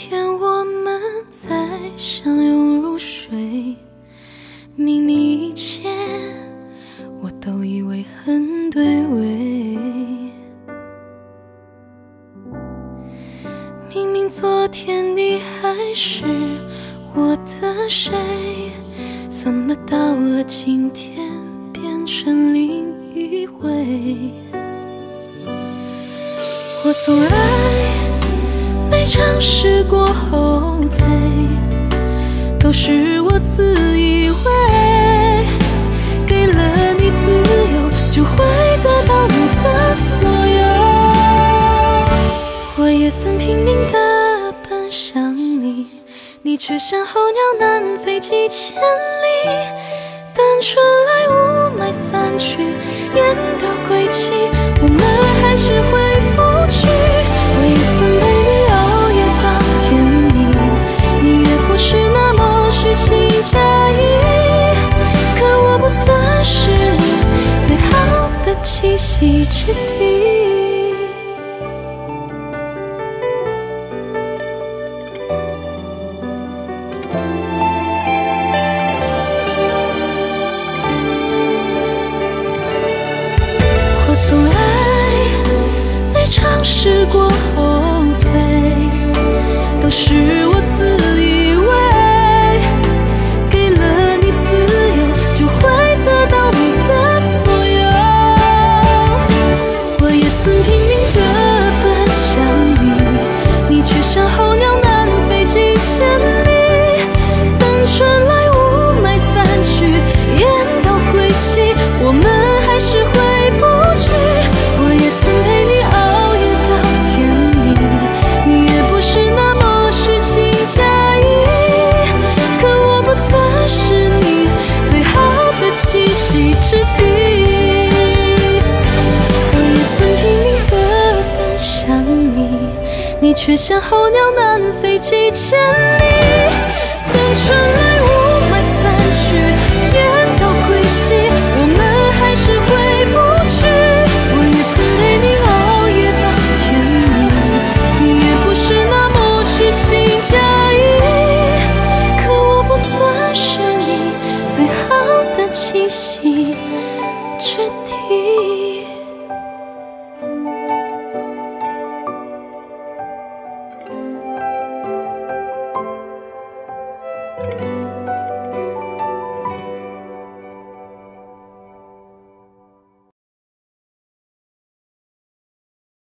天我们再相拥入睡，秘密一切我都以为很对味。明明昨天你还是我的谁，怎么到了今天变成另一位？我从来 没尝试过后退，都是我自以为给了你自由，就会得到你的所有。我也曾拼命的奔向你，你却像候鸟南飞几千里，等春来雾霾散去，雁到归期，我们还是回不去。我也曾被 是那么虚情假意，可我不算是你最好的栖息之地。我从来没尝试过后退，都是我自以为 却像候鸟南飞几千里，等春来。